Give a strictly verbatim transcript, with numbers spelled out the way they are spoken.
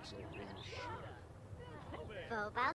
axle ring ship.